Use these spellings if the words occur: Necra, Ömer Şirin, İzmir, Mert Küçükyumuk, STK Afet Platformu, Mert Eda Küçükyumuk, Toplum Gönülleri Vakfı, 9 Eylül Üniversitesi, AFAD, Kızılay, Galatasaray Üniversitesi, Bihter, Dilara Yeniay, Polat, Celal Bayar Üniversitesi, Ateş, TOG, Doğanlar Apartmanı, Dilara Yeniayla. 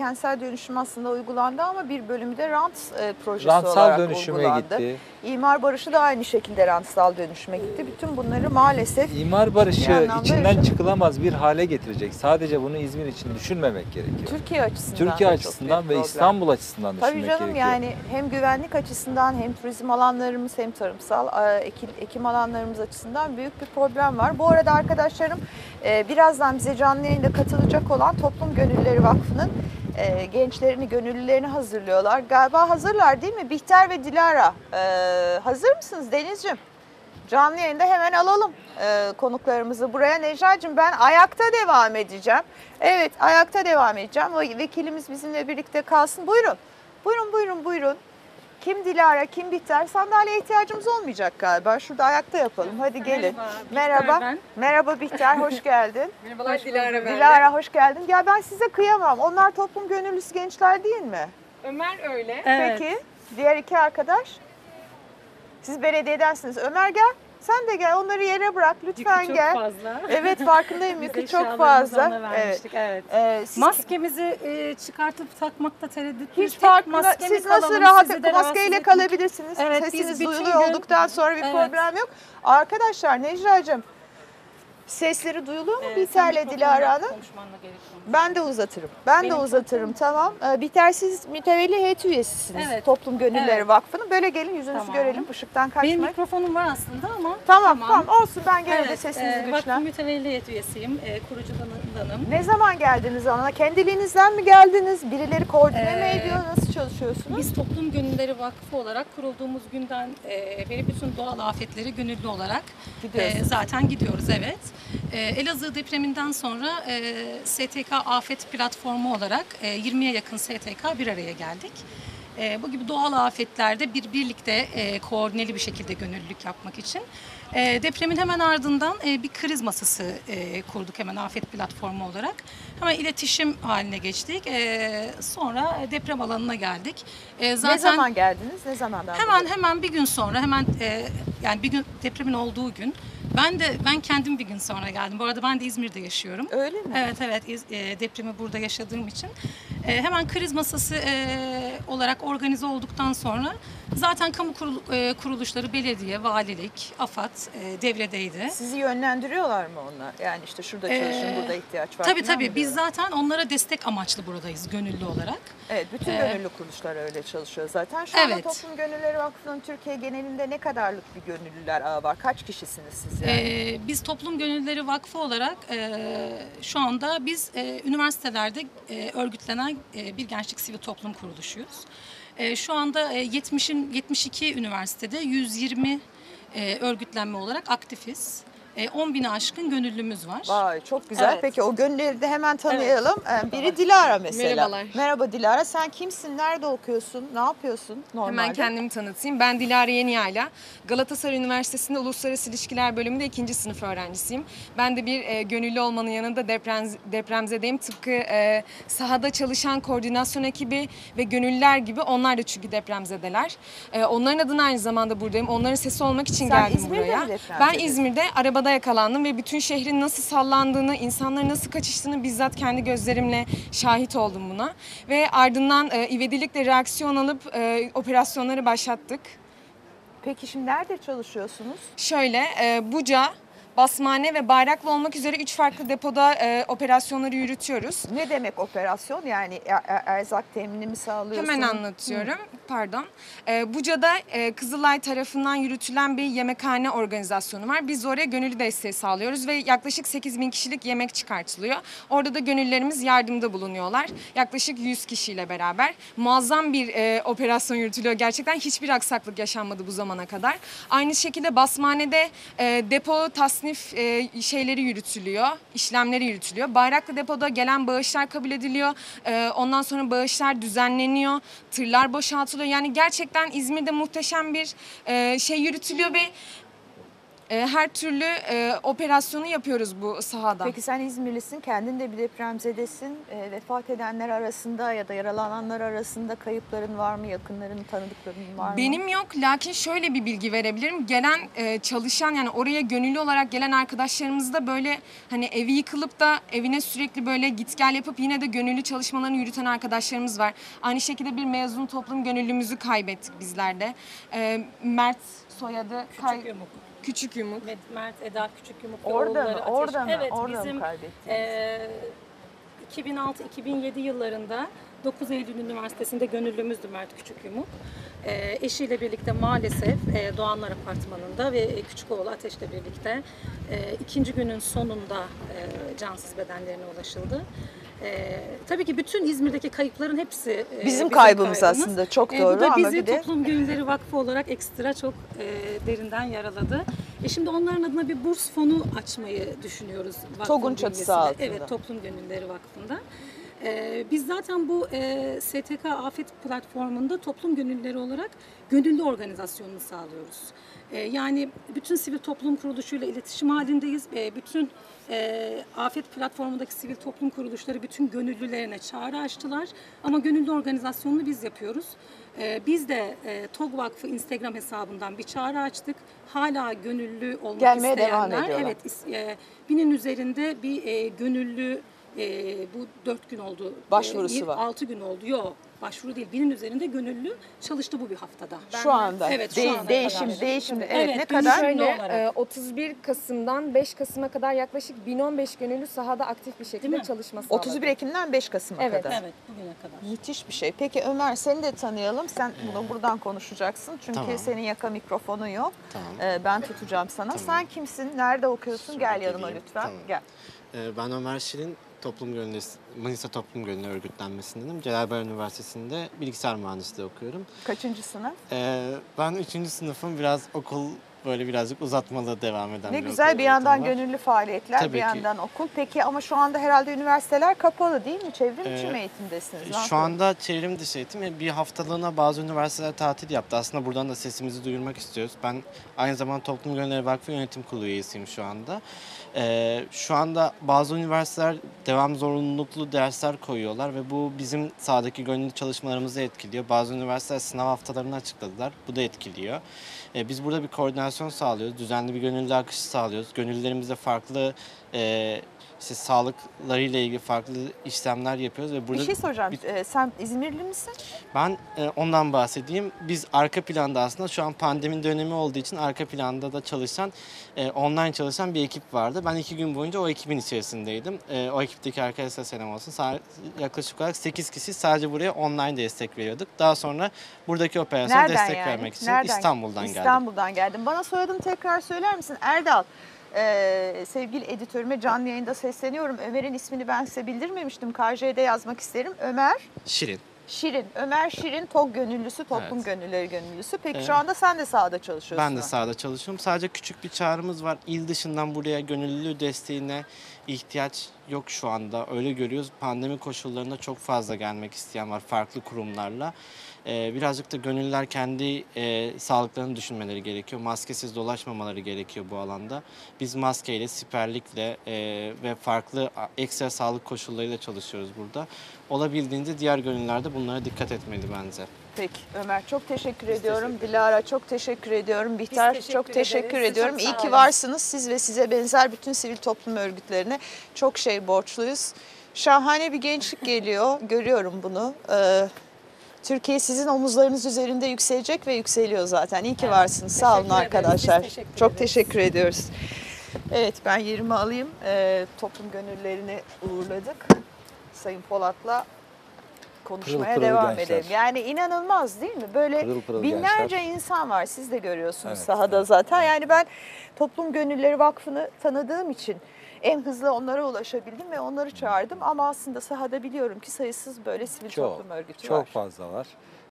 kentsel dönüşüm aslında uygulandı ama bir bölümü de rant projesi olarak uygulandı. Gitti. İmar barışı da aynı şekilde rantsal dönüşüme gitti. Bütün bunları maalesef... İmar barışı içinden çıkılamaz bir hale getirecek. Sadece bunu İzmir için düşünmemek gerekiyor. Türkiye açısından, ve İstanbul açısından düşünmek gerekiyor. Tabii canım, yani hem güvenlik açısından hem turizm alanlarımız hem tarımsal ekim alanlarımız açısından büyük bir problem var. Bu arada arkadaşlarım birazdan bize canlı yayında katılacak olan Toplum Gönülleri Vakfı'nın gençlerini, gönüllülerini hazırlıyorlar. Galiba hazırlar değil mi? Bihter ve Dilara, hazır mısınız Deniz'ciğim? Canlı yayında hemen alalım konuklarımızı buraya. Necra'cığım, ben ayakta devam edeceğim. Evet, ayakta devam edeceğim. Vekilimiz bizimle birlikte kalsın. Buyurun, buyurun, buyurun, buyurun. Kim Dilara, kim Bihter? Sandalyeye ihtiyacımız olmayacak galiba. Şurada ayakta yapalım. Hadi gelin. Merhaba. Merhaba, merhaba Bihter, hoş geldin. Merhabalar, hoş Dilara ben. Dilara, hoş geldin. Ya ben size kıyamam. Onlar toplum gönüllüsü gençler değil mi? Ömer öyle. Evet. Peki, diğer iki arkadaş? Siz belediyedensiniz. Ömer gel. Sen de gel, onları yere bırak lütfen, gel. Yükü çok fazla. Evet, farkındayım, yükü çok fazla. Evet. Evet. Maskemizi çıkartıp takmakta tereddütlüyüz. Hiç farkında, siz nasıl rahat maskeyle kalabilirsiniz. Evet, sesiniz duyuluyor olduktan sonra bir problem yok. Arkadaşlar, Necra'cığım, sesleri duyuluyor mu? Bihter'le Dilara'nın. Ben de uzatırım. Tamam. Bihter, siz mütevelli heyet üyesisiniz. Evet. Toplum Gönülleri Vakfı'nın. Böyle gelin, yüzünüzü görelim. Işıktan kaçmayın. Benim mikrofonum var aslında ama. Tamam. Olsun, ben gene de sesinizi güçlen. Vakfı mütevelli heyet üyesiyim. Kurucudanım. Ne zaman geldiniz alana? Kendiliğinizden mi geldiniz? Birileri koordine mi ediyor? Nasıl çalışıyorsunuz? Biz Toplum Gönülleri Vakfı olarak kurulduğumuz günden beri bütün doğal afetleri gönüllü olarak zaten gidiyoruz. Evet. Elazığ depreminden sonra STK Afet Platformu olarak 20'ye yakın STK bir araya geldik. Bu gibi doğal afetlerde birlikte koordineli bir şekilde gönüllülük yapmak için. Depremin hemen ardından bir kriz masası kurduk hemen afet platformu olarak. Hemen iletişim haline geçtik. Sonra deprem alanına geldik. Zaten ne zaman geldiniz? Ne zamandan? Hemen bir gün sonra, yani bir gün, depremin olduğu gün. Ben kendim bir gün sonra geldim. Bu arada ben de İzmir'de yaşıyorum. Öyle mi? Evet. Depremi burada yaşadığım için. Hemen kriz masası olarak organize olduktan sonra zaten kamu kuruluşları, belediye, valilik, AFAD devredeydi. Sizi yönlendiriyorlar mı onlar? Yani işte şurada çalışın, burada ihtiyaç var. Tabii. Biz zaten onlara destek amaçlı buradayız gönüllü olarak. Evet, bütün gönüllü kuruluşlar öyle çalışıyor zaten. Şu anda Toplum Gönülleri Vakfı'nın Türkiye genelinde ne kadarlık bir gönüllüler ağı var? Kaç kişisiniz siz yani? Biz Toplum Gönülleri Vakfı olarak şu anda biz üniversitelerde örgütlenen bir gençlik sivil toplum kuruluşuyuz. Şu anda 72 üniversitede 120 örgütlenme olarak aktifiz. 10.000'e aşkın gönüllümüz var. Vay, çok güzel. Evet. Peki o gönülleri de hemen tanıyalım. Evet. Biri Dilara mesela. Merhabalar. Merhaba Dilara. Sen kimsin? Nerede okuyorsun? Ne yapıyorsun normalde? Hemen kendimi tanıtayım. Ben Dilara Yeniayla. Galatasaray Üniversitesi'nde Uluslararası İlişkiler Bölümünde 2. sınıf öğrencisiyim. Ben de bir gönüllü olmanın yanında depremzedeyim. Tıpkı sahada çalışan koordinasyon ekibi ve gönüllüler gibi onlar da çünkü depremzedeler. Onların adına aynı zamanda buradayım. Onların sesi olmak için geldim buraya. Ben İzmir'de arabada yakalandım ve bütün şehrin nasıl sallandığını, insanların nasıl kaçıştığını bizzat kendi gözlerimle şahit oldum buna. Ve ardından ivedilikle reaksiyon alıp operasyonları başlattık. Peki şimdi nerede çalışıyorsunuz? Şöyle, Buca, Basmane ve Bayraklı olmak üzere 3 farklı depoda operasyonları yürütüyoruz. Ne demek operasyon? Yani erzak temini mi sağlıyorsun? Hemen anlatıyorum. Pardon. Buca'da Kızılay tarafından yürütülen bir yemekhane organizasyonu var. Biz oraya gönüllü desteği sağlıyoruz ve yaklaşık 8.000 kişilik yemek çıkartılıyor. Orada da gönüllülerimiz yardımda bulunuyorlar. Yaklaşık 100 kişiyle beraber muazzam bir operasyon yürütülüyor. Gerçekten hiçbir aksaklık yaşanmadı bu zamana kadar. Aynı şekilde Basmane'de depo tasnif şeyleri yürütülüyor, işlemleri yürütülüyor. Bayraklı depoda gelen bağışlar kabul ediliyor. Ondan sonra bağışlar düzenleniyor, tırlar boşaltılıyor. Yani gerçekten İzmir'de muhteşem bir şey yürütülüyor ve her türlü operasyonu yapıyoruz bu sahada. Peki sen İzmirlisin, kendin de bir depremzedesin. Vefat edenler arasında ya da yaralananlar arasında kayıpların var mı? Yakınların, tanıdıkların var mı? Benim yok, lakin şöyle bir bilgi verebilirim. Gelen çalışan, yani oraya gönüllü olarak gelen arkadaşlarımızda böyle hani evi yıkılıp da evine sürekli böyle git gel yapıp yine de gönüllü çalışmalarını yürüten arkadaşlarımız var. Aynı şekilde bir mezun toplum gönüllümüzü kaybettik bizler de. Mert soyadı Küçükyumuk. Mert Eda Küçükyumuk. Orada mı? Orada mı? Evet, orada bizim 2006-2007 yıllarında 9 Eylül Üniversitesi'nde gönüllümüzdü Mert Küçükyumuk. Eşiyle birlikte maalesef Doğanlar Apartmanı'nda ve küçük oğlu Ateş'le birlikte ikinci günün sonunda cansız bedenlerine ulaşıldı. Tabii ki bütün İzmir'deki kayıpların hepsi bizim kaybımız aslında, çok doğru. Bu da bizi Toplum Gönülleri Vakfı olarak ekstra çok derinden yaraladı. Şimdi onların adına bir burs fonu açmayı düşünüyoruz. TOG'un çatısı altında. Evet, Toplum Gönülleri Vakfı'nda. Biz zaten bu STK Afet Platformu'nda toplum gönülleri olarak gönüllü organizasyonunu sağlıyoruz. Yani bütün sivil toplum kuruluşuyla iletişim halindeyiz. Bütün afet platformundaki sivil toplum kuruluşları bütün gönüllülerine çağrı açtılar. Ama gönüllü organizasyonunu biz yapıyoruz. Biz de TOG Vakfı Instagram hesabından bir çağrı açtık. Hala gönüllü olmak gelmeye isteyenler, devam ediyorlar. Evet, 1000'in üzerinde bir gönüllü bu 4 gün oldu. Başvurusu var. 6 gün oldu. Yok, başvuru değil. 1000'in üzerinde gönüllü çalıştı bu bir haftada. Şu anda. Evet, değişim. Evet, ne kadar? Şöyle, 31 Kasım'dan 5 Kasım'a kadar yaklaşık 1015 gönüllü sahada aktif bir şekilde çalışması. 31 Ekim'den 5 Kasım'a kadar. Evet, bugüne kadar. Müthiş bir şey. Peki Ömer, seni de tanıyalım. Sen bunu buradan konuşacaksın. Çünkü senin yaka mikrofonu yok. Tamam. Ben tutacağım sana. Tamam. Sen kimsin? Nerede okuyorsun? Gel yanıma lütfen. Tamam. Gel. Ben Ömer Şirin. Manisa Toplum Gönülleri Örgütlenmesi'ndenim. Celal Bayar Üniversitesi'nde bilgisayar mühendisliği okuyorum. Kaçıncı sınıf? Ben 3. sınıfım. Biraz okul böyle birazcık uzatmalı devam eden. Ne güzel, bir yandan gönüllü faaliyetler, tabii bir yandan okul. Peki ama şu anda herhalde üniversiteler kapalı değil mi? Çevrim içi mi eğitimdesiniz? Şu anda çevrim dışı eğitim. Bir haftalığına bazı üniversiteler tatil yaptı. Aslında buradan da sesimizi duyurmak istiyoruz. Ben aynı zamanda Toplum Gönülleri Vakfı Yönetim Kurulu üyesiyim şu anda. Şu anda bazı üniversiteler devam zorunluluklu dersler koyuyorlar ve bu bizim sahadaki gönüllü çalışmalarımızı etkiliyor. Bazı üniversiteler sınav haftalarını açıkladılar. Bu da etkiliyor. Biz burada bir koordinasyon sağlıyoruz. Düzenli bir gönüllü akışı sağlıyoruz. Gönüllülerimizle farklı işte sağlıklarıyla ilgili farklı işlemler yapıyoruz. Ve burada bir şey soracağım. Sen İzmirli misin? Ben ondan bahsedeyim. Biz arka planda aslında şu an pandemi dönemi olduğu için arka planda da çalışan, online çalışan bir ekip vardı. Ben 2 gün boyunca o ekibin içerisindeydim. O ekipteki arkadaşlar selam olsun. Yaklaşık olarak 8 kişi sadece buraya online destek veriyorduk. Daha sonra buradaki operasyona destek vermek için İstanbul'dan geldim. Bana soyadını tekrar söyler misin? Erdal. Sevgili editörüme canlı yayında sesleniyorum. Ömer'in ismini ben size bildirmemiştim. KJ'de yazmak isterim. Ömer Şirin. Ömer Şirin, TOG gönüllüsü, toplum gönülleri gönüllüsü. Peki şu anda sen de sahada çalışıyorsun. Ben de sahada çalışıyorum. Sadece küçük bir çağrımız var. İl dışından buraya gönüllü desteğine ihtiyaç yok şu anda. Öyle görüyoruz. Pandemi koşullarında çok fazla gelmek isteyen var farklı kurumlarla. Birazcık da gönüllüler kendi sağlıklarını düşünmeleri gerekiyor. Maskesiz dolaşmamaları gerekiyor bu alanda. Biz maskeyle, siperlikle ve farklı ekstra sağlık koşullarıyla çalışıyoruz burada. Olabildiğince diğer gönüllülerde bunlara dikkat etmeli bence. Peki Ömer, çok teşekkür ediyorum. Dilara, çok teşekkür ediyorum. Bihter, çok teşekkür ediyorum. İyi ki varsınız. Siz ve size benzer bütün sivil toplum örgütlerine çok şey borçluyuz. Şahane bir gençlik geliyor. Görüyorum bunu. Türkiye sizin omuzlarınız üzerinde yükselecek ve yükseliyor zaten. İyi ki varsınız. Sağ olun arkadaşlar. Çok teşekkür ediyoruz. Evet, ben yerimi alayım. Toplum gönüllerini uğurladık. Sayın Polat'la konuşmaya devam edelim. Yani inanılmaz değil mi? Böyle pırıl binlerce gençler. İnsan var. Siz de görüyorsunuz sahada zaten. Yani ben Toplum Gönülleri Vakfı'nı tanıdığım için en hızlı onlara ulaşabildim ve onları çağırdım. Ama aslında sahada biliyorum ki sayısız böyle sivil toplum örgütü var. Çok fazla var.